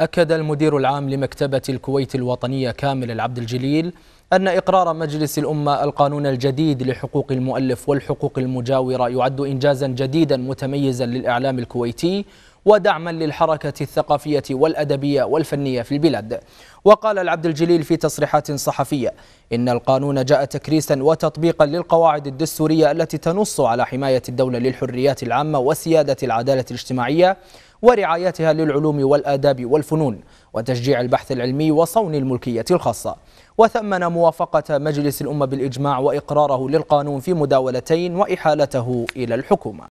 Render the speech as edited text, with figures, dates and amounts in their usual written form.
أكد المدير العام لمكتبة الكويت الوطنية كامل العبد الجليل أن إقرار مجلس الأمة القانون الجديد لحقوق المؤلف والحقوق المجاورة يعد إنجازا جديدا متميزا للإعلام الكويتي ودعما للحركة الثقافية والأدبية والفنية في البلاد. وقال العبد الجليل في تصريحات صحفية إن القانون جاء تكريسا وتطبيقا للقواعد الدستورية التي تنص على حماية الدولة للحريات العامة وسيادة العدالة الاجتماعية ورعايتها للعلوم والآداب والفنون وتشجيع البحث العلمي وصون الملكية الخاصة. وثمن موافقة مجلس الأمة بالإجماع وإقراره للقانون في مداولتين وإحالته إلى الحكومة.